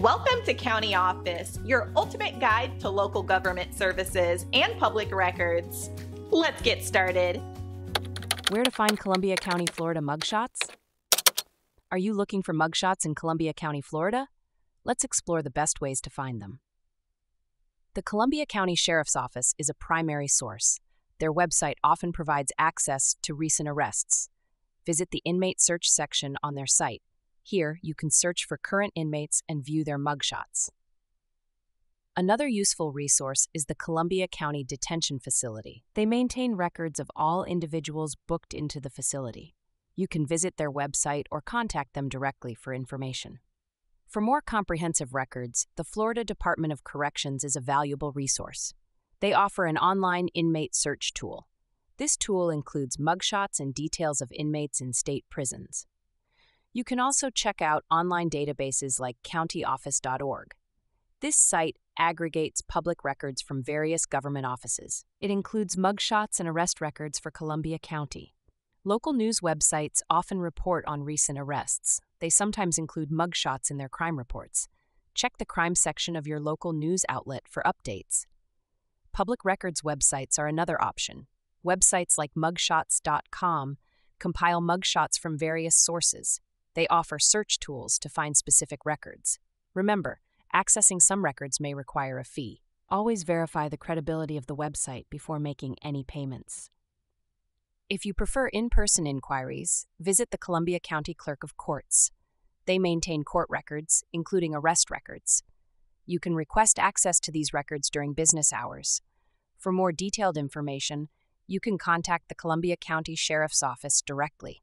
Welcome to County Office, your ultimate guide to local government services and public records. Let's get started. Where to find Columbia County, Florida mugshots? Are you looking for mugshots in Columbia County, Florida? Let's explore the best ways to find them. The Columbia County Sheriff's Office is a primary source. Their website often provides access to recent arrests. Visit the Inmate Search section on their site. Here, you can search for current inmates and view their mugshots. Another useful resource is the Columbia County Detention Facility. They maintain records of all individuals booked into the facility. You can visit their website or contact them directly for information. For more comprehensive records, the Florida Department of Corrections is a valuable resource. They offer an online inmate search tool. This tool includes mugshots and details of inmates in state prisons. You can also check out online databases like countyoffice.org. This site aggregates public records from various government offices. It includes mugshots and arrest records for Columbia County. Local news websites often report on recent arrests. They sometimes include mugshots in their crime reports. Check the crime section of your local news outlet for updates. Public records websites are another option. Websites like mugshots.com compile mugshots from various sources. They offer search tools to find specific records. Remember, accessing some records may require a fee. Always verify the credibility of the website before making any payments. If you prefer in-person inquiries, visit the Columbia County Clerk of Courts. They maintain court records, including arrest records. You can request access to these records during business hours. For more detailed information, you can contact the Columbia County Sheriff's Office directly.